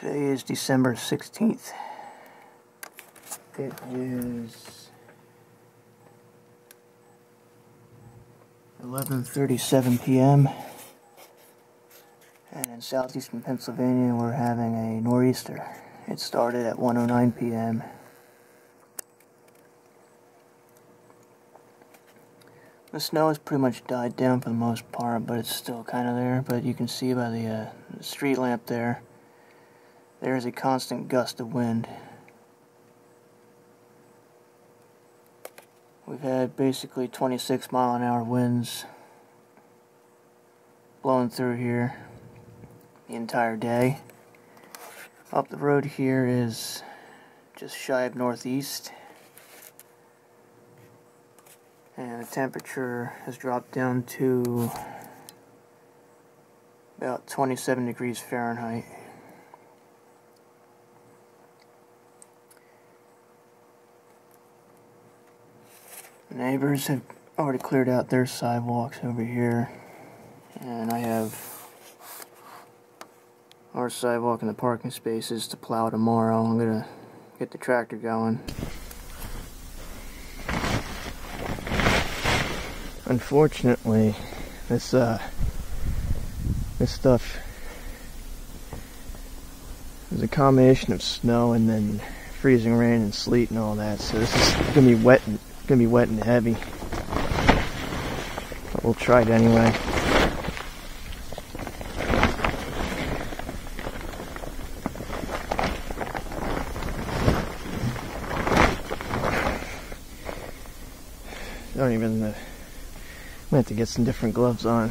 Today is December 16th. It is 11:37 p.m. and in southeastern Pennsylvania we're having a nor'easter. It started at 1:09 p.m. The snow has pretty much died down for the most part, but it's still kind of there. But you can see by the street lamp there, there's a constant gust of wind. We've had basically 26-mile-an-hour winds blowing through here the entire day. Up the road here is just shy of northeast. And the temperature has dropped down to about 27 degrees Fahrenheit. The neighbors have already cleared out their sidewalks over here, and I have our sidewalk and the parking spaces to plow tomorrow. I'm gonna get the tractor going. Unfortunately, this stuff is a combination of snow and then freezing rain and sleet and all that. So this is gonna be wet and heavy, but we'll try it anyway. Don't even. I'm gonna have to get some different gloves on.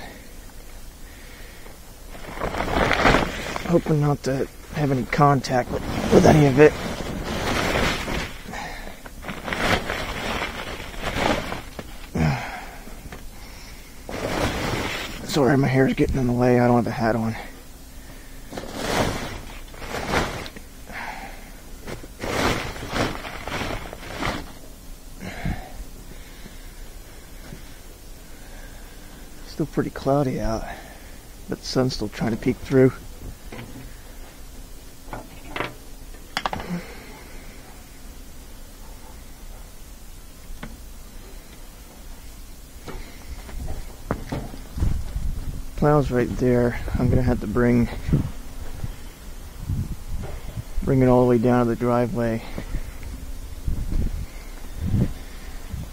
Hoping not to have any contact with any of it. Sorry, my hair's getting in the way. I don't have a hat on. Still pretty cloudy out, but the sun's still trying to peek through. Plow's right there. I'm gonna have to bring it all the way down to the driveway.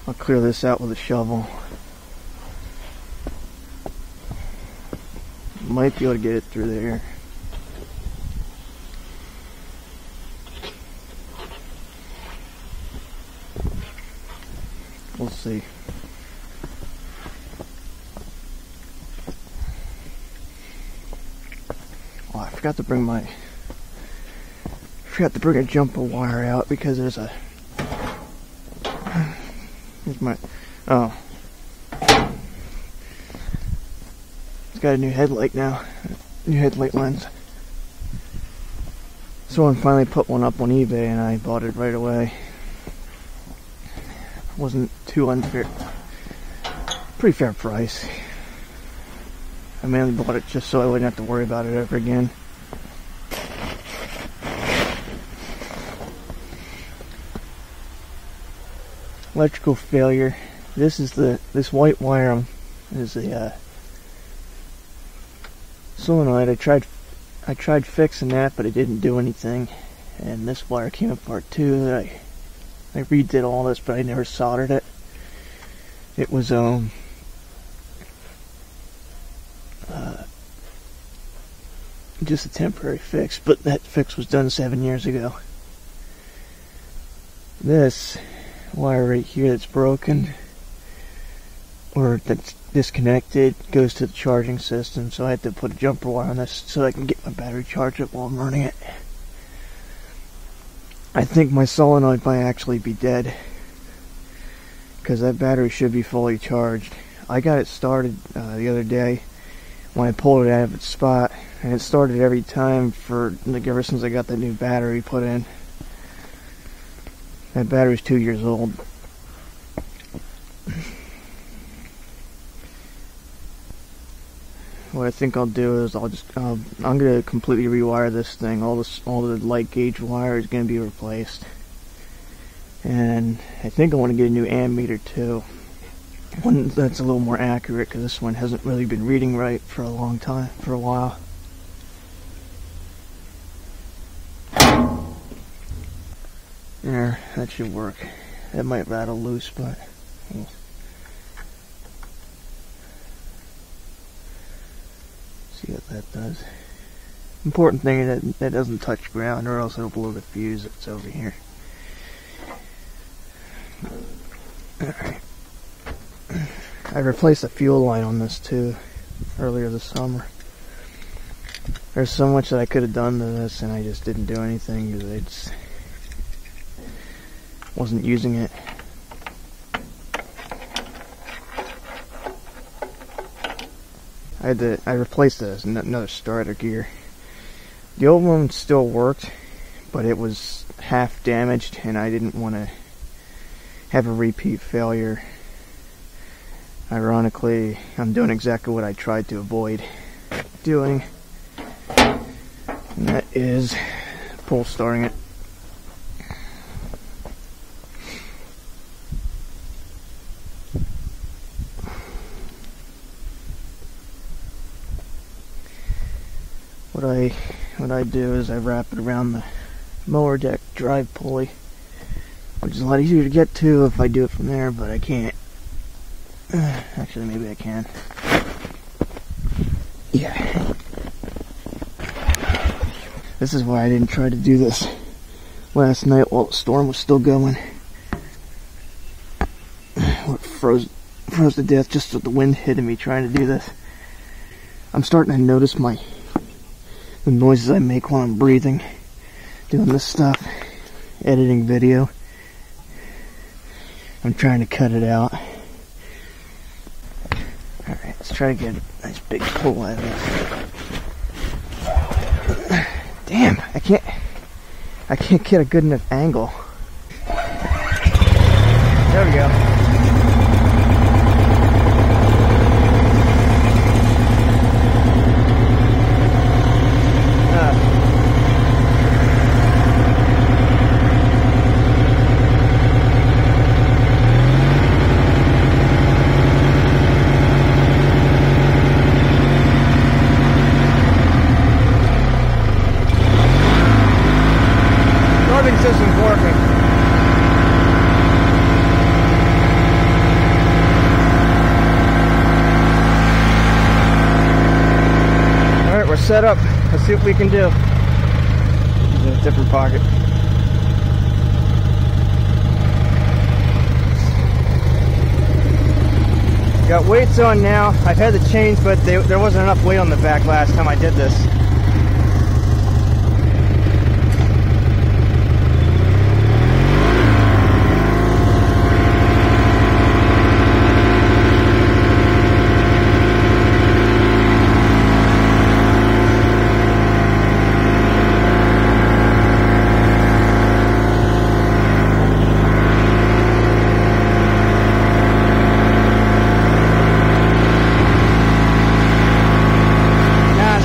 I'll clear this out with a shovel. Might be able to get it through there. We'll see. Oh, I forgot to bring a jumper wire out because there's a got a new headlight now, new headlight lens. Someone finally put one up on eBay and I bought it right away. Wasn't too unfair, pretty fair price. I mainly bought it just so I wouldn't have to worry about it ever again. Electrical failure. This is this white wire is the solenoid. I tried fixing that, but it didn't do anything, and this wire came apart too. I redid all this, but I never soldered it. It was just a temporary fix, but that fix was done 7 years ago. This wire right here that's broken, or that's disconnected, goes to the charging system, so I had to put a jumper wire on this so I can get my battery charged up while I'm running it. I think my solenoid might actually be dead because that battery should be fully charged. I got it started the other day when I pulled it out of its spot, and it started every time for like ever since I got that new battery put in. That battery's 2 years old. What I think I'll do is I'll just I'm gonna completely rewire this thing. All the light gauge wire is gonna be replaced, and I think I want to get a new ammeter too. One that's a little more accurate, because this one hasn't really been reading right for a long time, for a while. There, that should work. That might rattle loose, but we'll see what that does. Important thing is that that doesn't touch ground, or else it'll blow the fuse that's over here. Alright. I replaced the fuel line on this too earlier this summer. There's so much that I could have done to this, and I just didn't do anything because I just wasn't using it. I replaced this another starter gear. The old one still worked, but it was half damaged, and I didn't want to have a repeat failure. Ironically, I'm doing exactly what I tried to avoid doing, and that is pull starting it. What I do is I wrap it around the mower deck drive pulley, which is a lot easier to get to if I do it from there, but I can't. Actually, maybe I can. Yeah. This is why I didn't try to do this last night while the storm was still going. It froze to death just with the wind hitting me trying to do this. I'm starting to notice the noises I make while I'm breathing, doing this stuff, editing video. I'm trying to cut it out. Alright, let's try to get a nice big pull out of this. Damn, I can't get a good enough angle. There we go. Set up. Let's see what we can do. In a different pocket. Got weights on now. I've had to change, but there wasn't enough weight on the back last time I did this.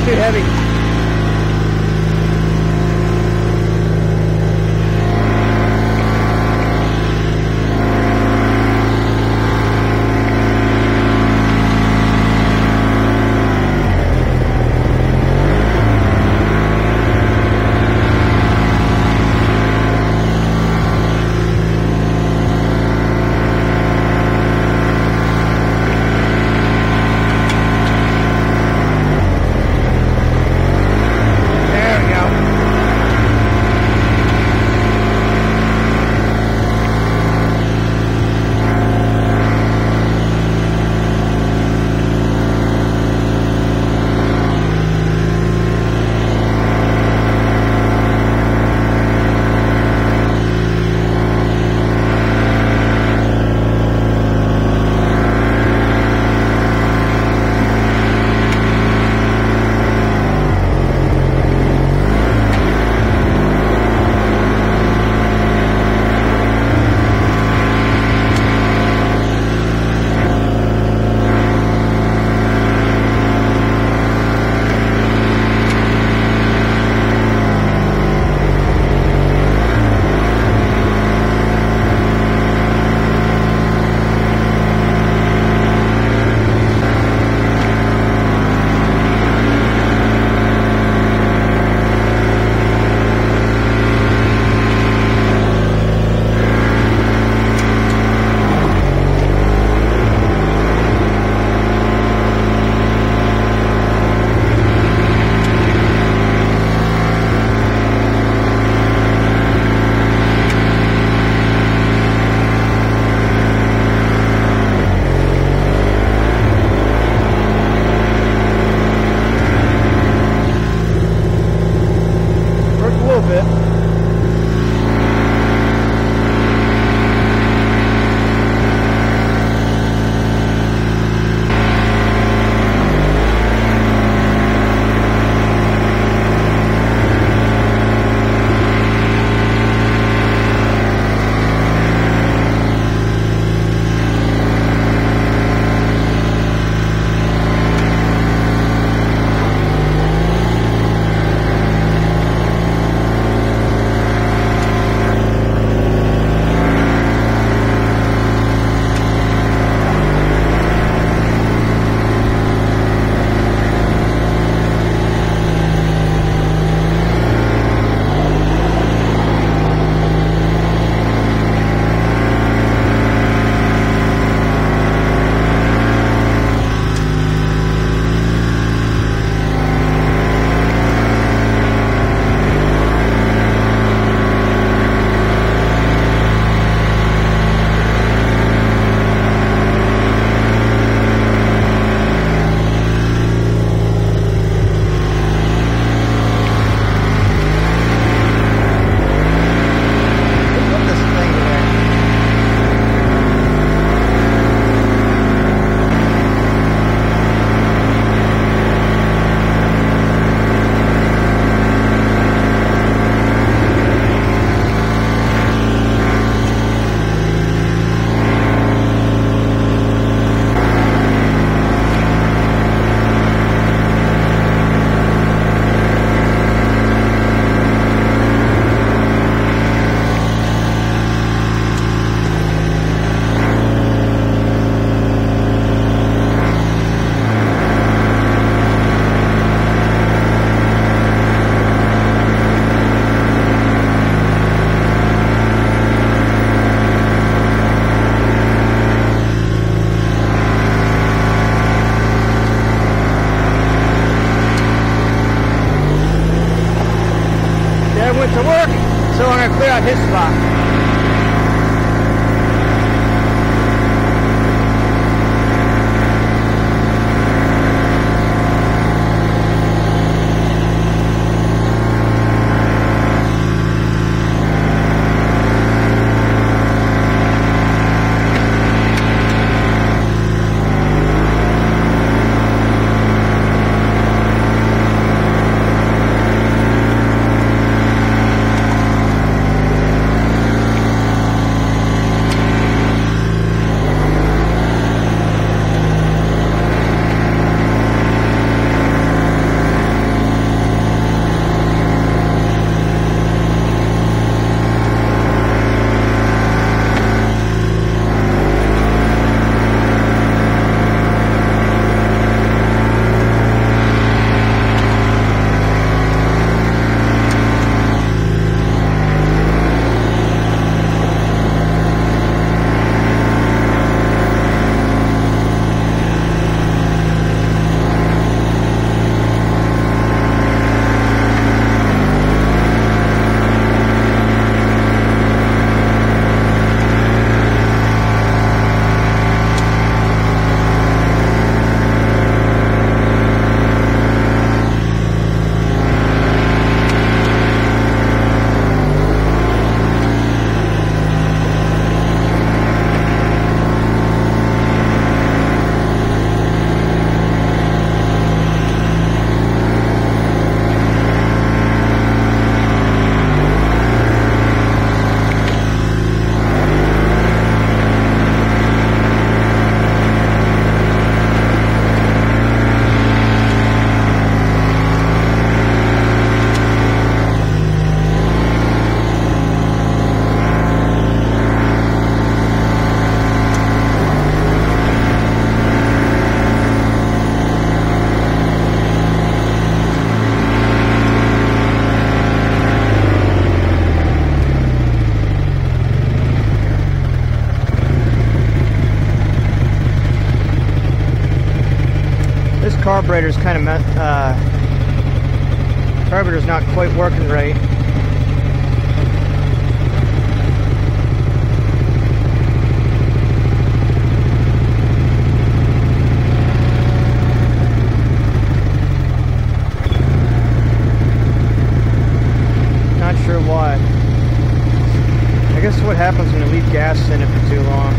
Heavy. went to work, so I'm going to clear out his spot. Carburetor's kind of messed. Carburetor's not quite working right. Not sure why. I guess what happens when you leave gas in it for too long.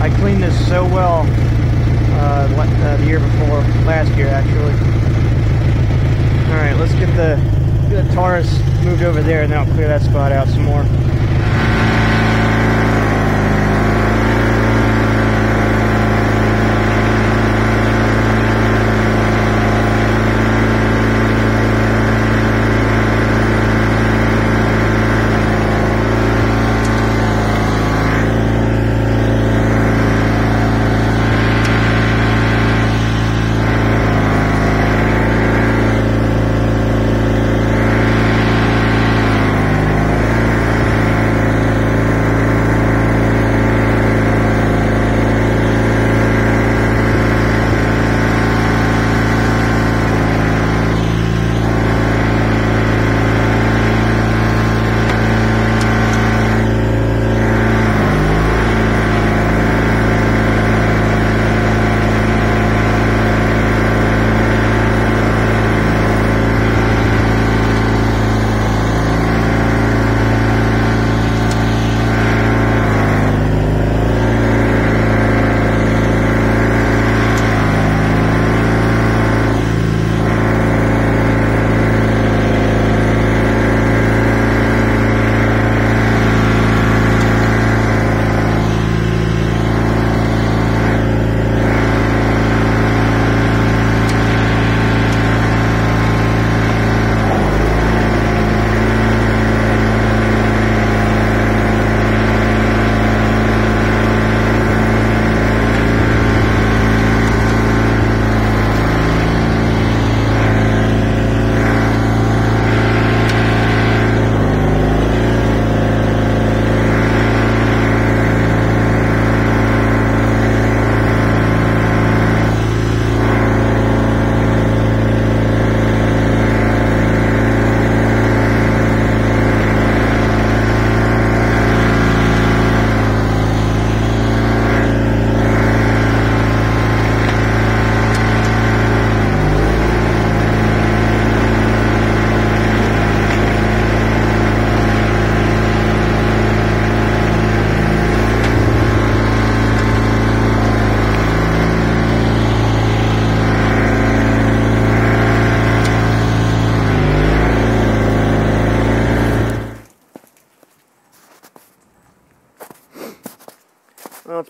I cleaned this so well the year before, last year actually. Alright, let's get the Taurus moved over there and then I'll clear that spot out some more.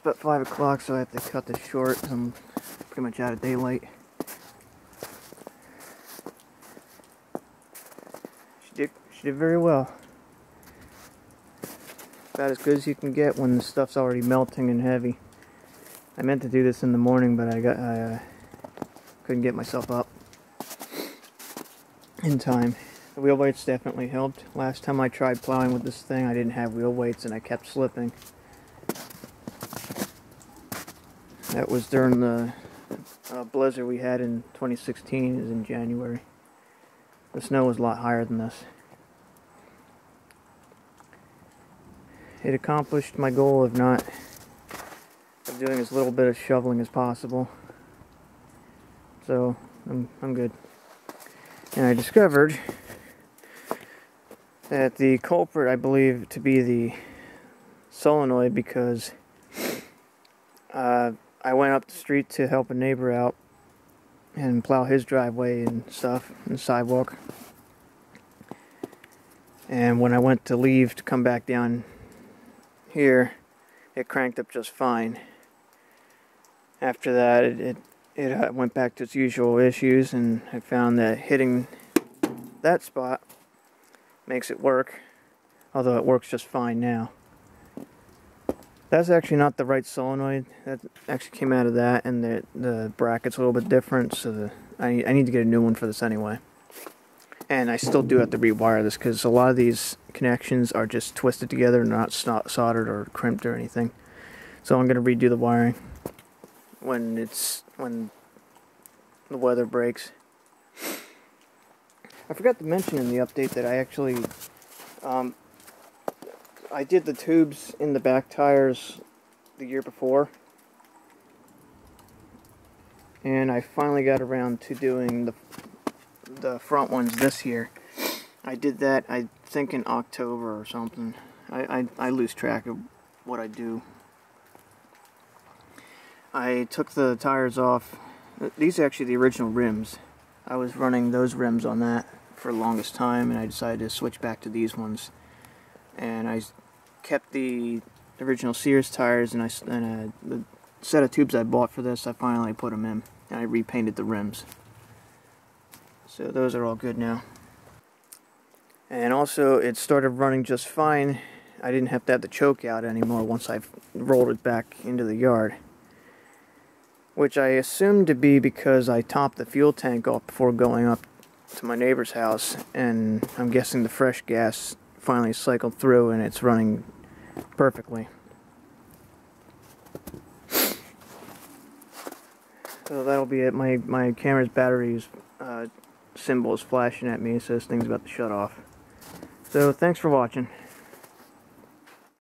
about 5 o'clock, so I have to cut this short. I'm pretty much out of daylight. She did very well. About as good as you can get when the stuff's already melting and heavy. I meant to do this in the morning, but I couldn't get myself up in time. The wheel weights definitely helped. Last time I tried plowing with this thing, I didn't have wheel weights and I kept slipping. That was during the blizzard we had in 2016, it was in January. The snow was a lot higher than this. It accomplished my goal of doing as little bit of shoveling as possible. So I'm good. And I discovered that the culprit I believe to be the solenoid, because I went up the street to help a neighbor out and plow his driveway and stuff and sidewalk. And when I went to leave to come back down here, it cranked up just fine. After that, it went back to its usual issues, and I found that hitting that spot makes it work, although it works just fine now. That's actually not the right solenoid. That actually came out of that, and the bracket's a little bit different, so I need to get a new one for this anyway. And I still do have to rewire this, because a lot of these connections are just twisted together, not soldered or crimped or anything. So I'm going to redo the wiring when the weather breaks. I forgot to mention in the update that I actually I did the tubes in the back tires the year before, and I finally got around to doing the front ones this year. I did that, I think, in October or something. I lose track of what I do. I took the tires off. These are actually the original rims. I was running those rims on that for the longest time, and I decided to switch back to these ones. And I kept the original Sears tires, and the set of tubes I bought for this, I finally put them in, and I repainted the rims. So those are all good now. And also, it started running just fine. I didn't have to have the choke out anymore once I rolled it back into the yard, which I assumed to be because I topped the fuel tank off before going up to my neighbor's house, and I'm guessing the fresh gas finally cycled through and it's running perfectly. So that'll be it. My camera's battery's symbol is flashing at me, so this thing's about to shut off. So thanks for watching.